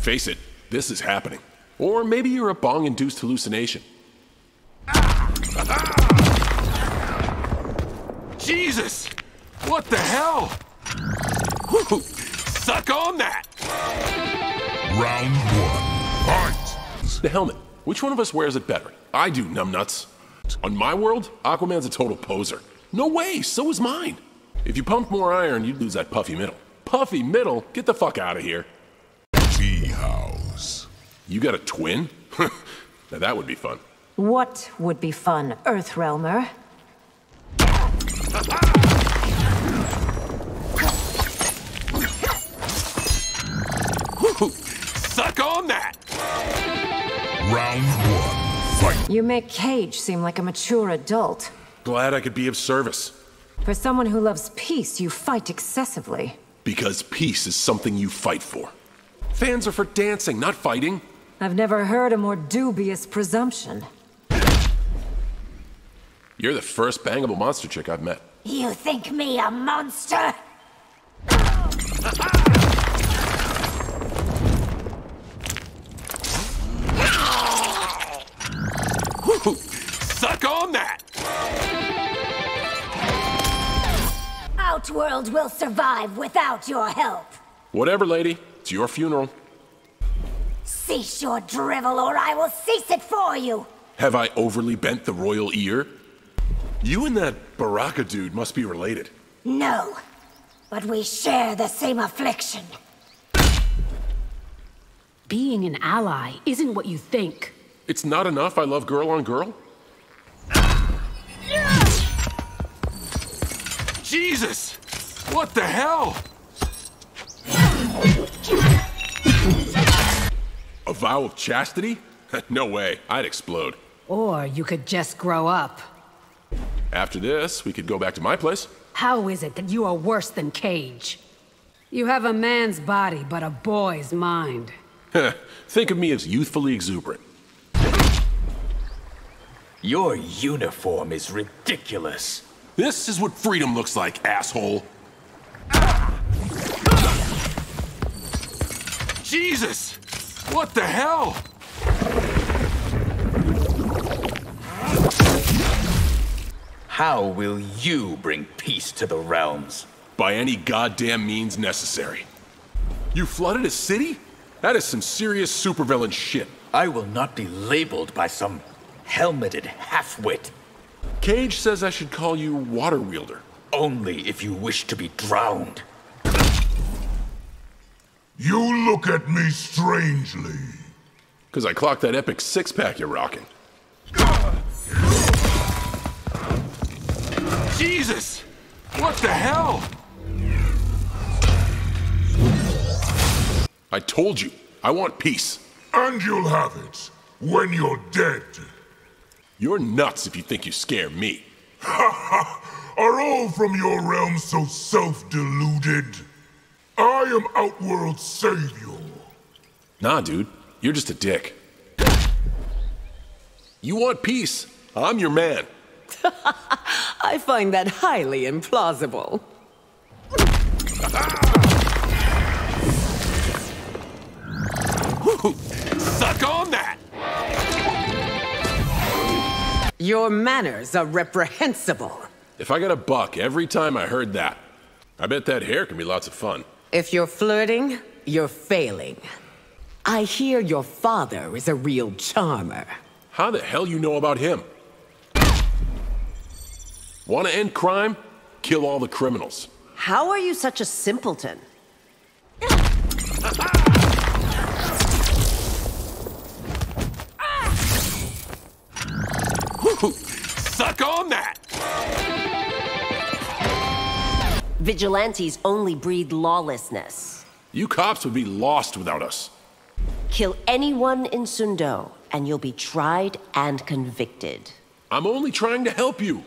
Face it, this is happening. Or maybe you're a bong-induced hallucination. Jesus! What the hell? Woo, suck on that! Round one, fight! The helmet. Which one of us wears it better? I do, numbnuts. On my world, Aquaman's a total poser. No way, so is mine. If you pumped more iron, you'd lose that puffy middle. Puffy middle? Get the fuck out of here. Treehouse. You got a twin? Now that would be fun. What would be fun, Earthrealmer? Suck on that! Round one, fight. You make Cage seem like a mature adult. Glad I could be of service. For someone who loves peace, you fight excessively. Because peace is something you fight for. Fans are for dancing, not fighting. I've never heard a more dubious presumption. You're the first bangable monster chick I've met. You think me a monster? Suck on that! Outworld will survive without your help. Whatever, lady. It's your funeral. Cease your drivel, or I will cease it for you. Have I overly bent the royal ear? You and that Baraka dude must be related. No, but we share the same affliction. Being an ally isn't what you think. It's not enough I love girl on girl? Jesus! What the hell? A vow of chastity? No way, I'd explode. Or you could just grow up. After this, we could go back to my place. How is it that you are worse than Cage? You have a man's body, but a boy's mind. Think of me as youthfully exuberant. Your uniform is ridiculous. This is what freedom looks like, asshole. Jesus! What the hell? How will you bring peace to the realms? By any goddamn means necessary. You flooded a city? That is some serious supervillain shit. I will not be labeled by some helmeted halfwit. Cage says I should call you Water Wielder. Only if you wish to be drowned. You look at me strangely. 'Cause I clocked that epic six-pack you're rocking. Jesus! What the hell? I told you, I want peace. And you'll have it, when you're dead. You're nuts if you think you scare me. Ha ha! Are all from your realm so self-deluded? I am Outworld's savior. Nah, dude. You're just a dick. You want peace? I'm your man. I find that highly implausible. Suck on that! Your manners are reprehensible. If I got a buck every time I heard that, I bet that hair can be lots of fun. If you're flirting, you're failing. I hear your father is a real charmer. How the hell you know about him? Want to end crime? Kill all the criminals. How are you such a simpleton? Suck on that! Vigilantes only breed lawlessness. You cops would be lost without us. Kill anyone in Sundo, and you'll be tried and convicted. I'm only trying to help you.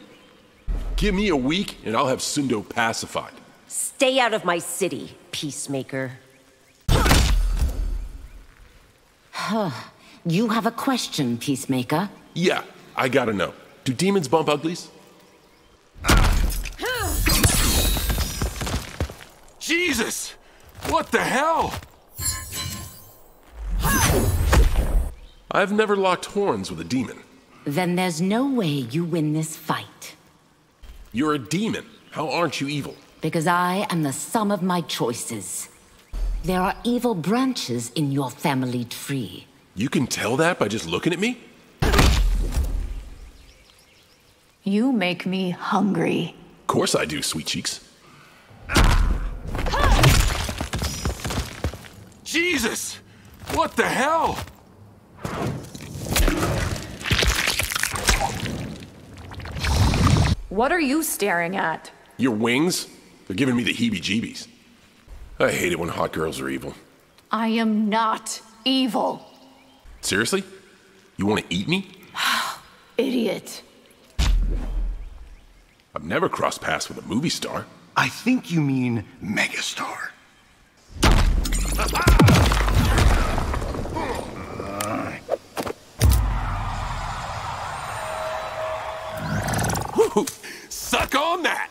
Give me a week, and I'll have Sundo pacified. Stay out of my city, Peacemaker. You have a question, Peacemaker? Yeah, I gotta know. Do demons bump uglies? Jesus! What the hell? I've never locked horns with a demon. Then there's no way you win this fight. You're a demon. How aren't you evil? Because I am the sum of my choices. There are evil branches in your family tree. You can tell that by just looking at me? You make me hungry. Of course I do, sweet cheeks. Jesus! What the hell? What are you staring at? Your wings? They're giving me the heebie-jeebies. I hate it when hot girls are evil. I am not evil. Seriously? You want to eat me? Idiot. I've never crossed paths with a movie star. I think you mean megastar. Suck on that!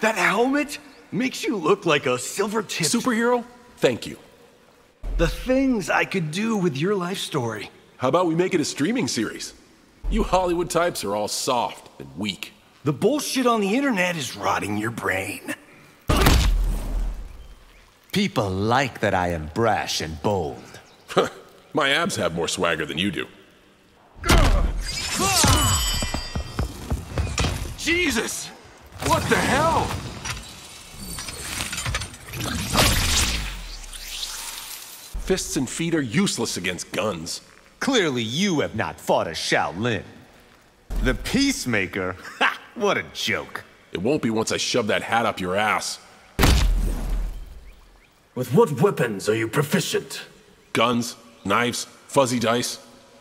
That helmet makes you look like a silver-tipped superhero? Thank you. The things I could do with your life story. How about we make it a streaming series? You Hollywood types are all soft and weak. The bullshit on the internet is rotting your brain. People like that I am brash and bold. My abs have more swagger than you do. Jesus! What the hell? Fists and feet are useless against guns. Clearly you have not fought a Shaolin. The Peacemaker? Ha! What a joke. It won't be once I shove that hat up your ass. With what weapons are you proficient? Guns, knives, fuzzy dice,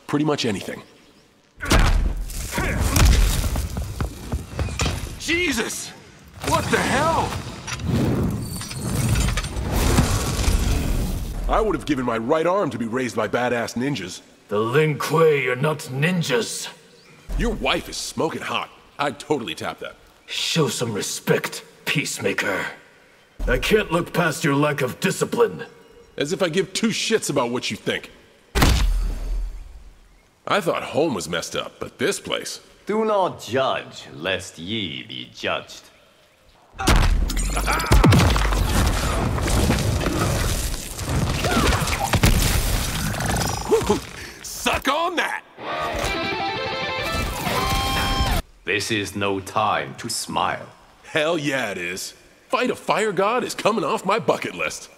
pretty much anything. Jesus! What the hell? I would have given my right arm to be raised by badass ninjas. The Lin Kuei are not ninjas. Your wife is smoking hot. I'd totally tap that. Show some respect, Peacemaker. I can't look past your lack of discipline. As if I give two shits about what you think. I thought home was messed up, but this place... Do not judge, lest ye be judged. Suck on that! This is no time to smile. Hell yeah it is. Fight a fire god is coming off my bucket list.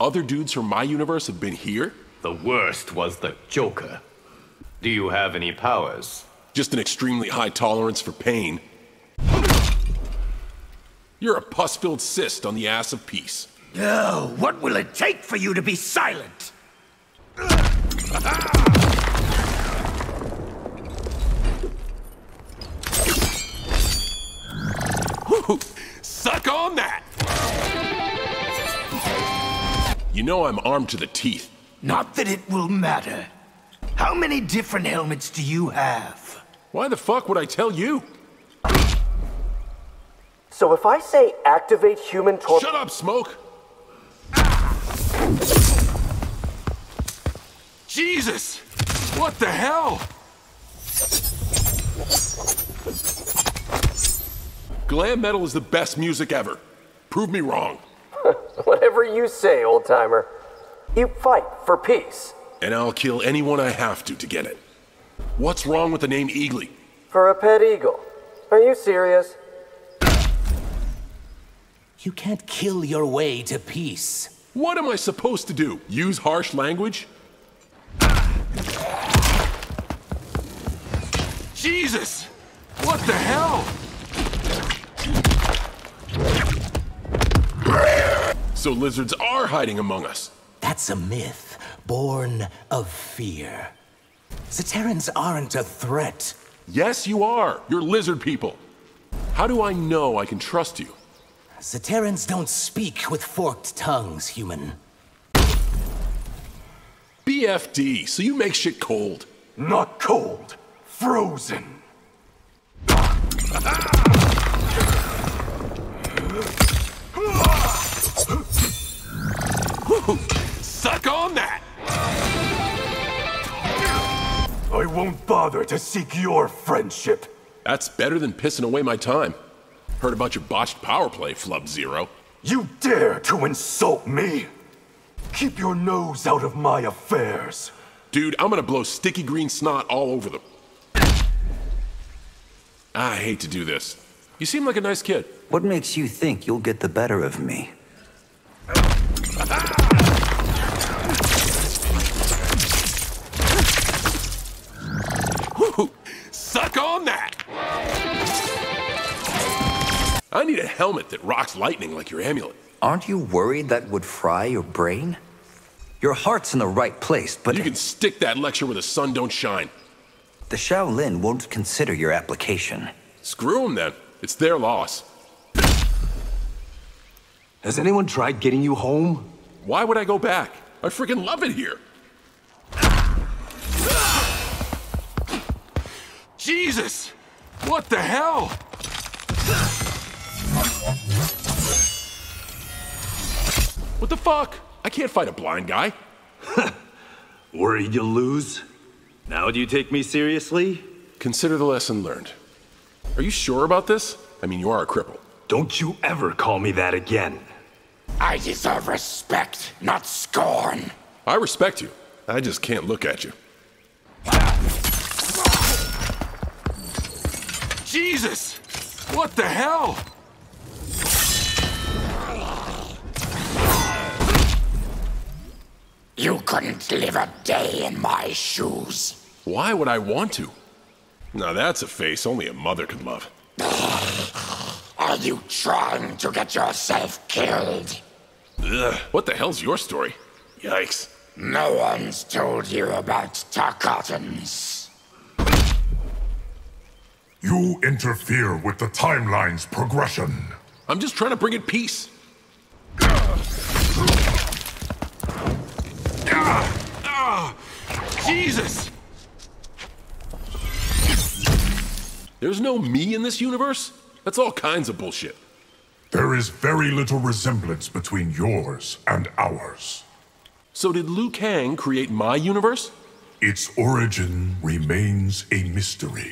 Other dudes from my universe have been here? The worst was the Joker. Do you have any powers? Just an extremely high tolerance for pain. You're a pus-filled cyst on the ass of peace. Oh, what will it take for you to be silent? Suck on that! You know I'm armed to the teeth. Not that it will matter. How many different helmets do you have? Why the fuck would I tell you? So if I say activate human torpedo... Shut up, Smoke! Jesus! What the hell? Glam metal is the best music ever. Prove me wrong. Whatever you say, old-timer. You fight for peace. And I'll kill anyone I have to get it. What's wrong with the name Eagly? For a pet eagle. Are you serious? You can't kill your way to peace. What am I supposed to do? Use harsh language? Jesus! What the hell? So lizards are hiding among us. That's a myth, born of fear. Zatarans aren't a threat. Yes, you are. You're lizard people. How do I know I can trust you? Zatarans don't speak with forked tongues, human. BFD, so you make shit cold. Not cold. Frozen. Suck on that! I won't bother to seek your friendship. That's better than pissing away my time. Heard about your botched power play, Flub Zero. You dare to insult me? Keep your nose out of my affairs. Dude, I'm gonna blow sticky green snot all over them. I hate to do this. You seem like a nice kid. What makes you think you'll get the better of me? Suck on that! I need a helmet that rocks lightning like your amulet. Aren't you worried that would fry your brain? Your heart's in the right place, but... You can stick that lecture where the sun don't shine. The Shaolin won't consider your application. Screw them then. It's their loss. Has anyone tried getting you home? Why would I go back? I freaking love it here. Jesus! What the hell? What the fuck? I can't fight a blind guy. Worried you'll lose? Now do you take me seriously? Consider the lesson learned. Are you sure about this? I mean, you are a cripple. Don't you ever call me that again. I deserve respect, not scorn. I respect you. I just can't look at you. Jesus! What the hell? You couldn't live a day in my shoes. Why would I want to? Now that's a face only a mother could love. Are you trying to get yourself killed? Ugh, what the hell's your story? Yikes. No one's told you about Tarkatans. You interfere with the timeline's progression. I'm just trying to bring it peace. Jesus! There's no me in this universe? That's all kinds of bullshit. There is very little resemblance between yours and ours. So did Liu Kang create my universe? Its origin remains a mystery.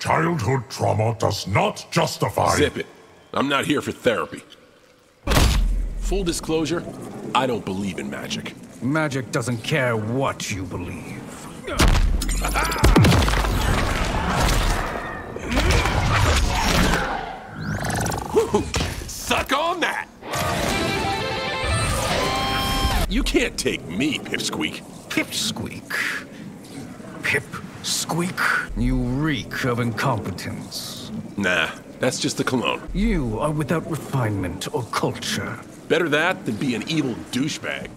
Childhood trauma does not justify... Zip it. I'm not here for therapy. Full disclosure, I don't believe in magic. Magic doesn't care what you believe. Suck on that! You can't take me, Pipsqueak. Pipsqueak? Pipsqueak? You reek of incompetence. Nah, that's just the cologne. You are without refinement or culture. Better that than be an evil douchebag.